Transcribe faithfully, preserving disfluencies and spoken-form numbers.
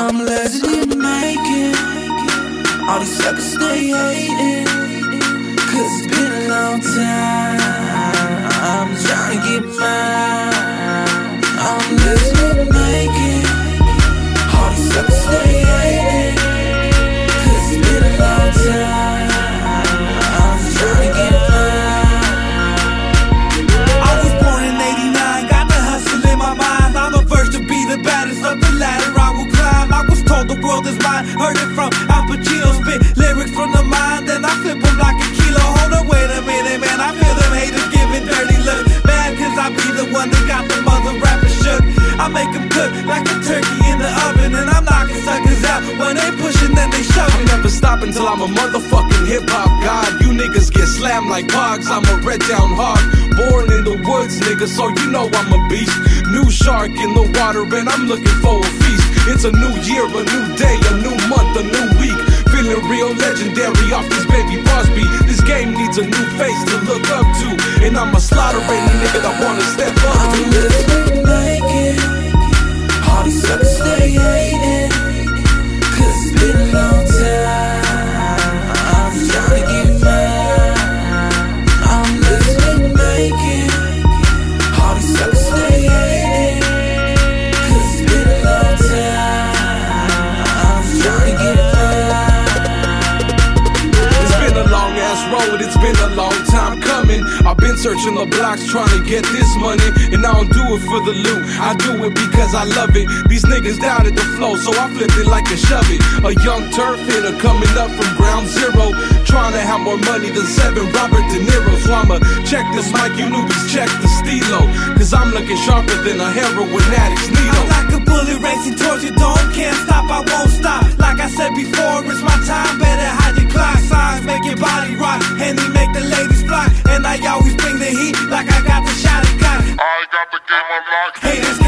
I'm blessed to make it. All these suckers they hating, cause it's been a long time. I'm trying to get mine. I'm blessed to make it. All these suckers they hating, cause it's been a long time. I'm trying to get mine. I was born in eighty-nine, got the hustle in my mind. I'm the first to be the baddest of the ladder. I was told the world is mine, heard it from Al Pacino. Spit lyrics from the mind, then I flip them like a kilo. Hold on, wait a minute, man, I feel them haters giving dirty looks. Mad cause I be the one that got the mother rappers shook. I make them cook like a turkey in the oven, and I'm knocking suckers out when they pushing then they shoving. I'm never stopping till I'm a motherfucking hip-hop god. You niggas get slammed like pogs, I'm a red down hog. Born in the woods, nigga, so you know I'm a beast. New shark in the water and I'm looking for a feast. It's a new year, a new day, a new month, a new week. Feeling real legendary off this baby Bosby. This game needs a new face to look up to, and I'm a slaughter any nigga that wanna step up to. I'm living like it. All these suckers they hating, cause it's been a long time. I'm trying to get mine. I'm living like it. All these suckers they hating, cause it's been a long time. I'm trying to get mine. It's been a long ass road, it's been a long time coming. I've been searching the blocks trying to get this money, and I don't do it for the loot, I do it because I love it. These niggas doubted the flow, so I flipped it like a shove it. A young turf hitter coming up from ground zero, trying to have more money than seven Robert De Niro. So I'ma check this mic, you newbies check the stilo, cause I'm looking sharper than a heroin addict's needle. I'm like a bullet racing towards your dome, can't stop, I won't stop. Like I said before, it's my time, better hide your clock. Signs make your body rock, and they make the ladies fly. And I always bring the heat like I got the shot at God. I got the game unlocked. Haters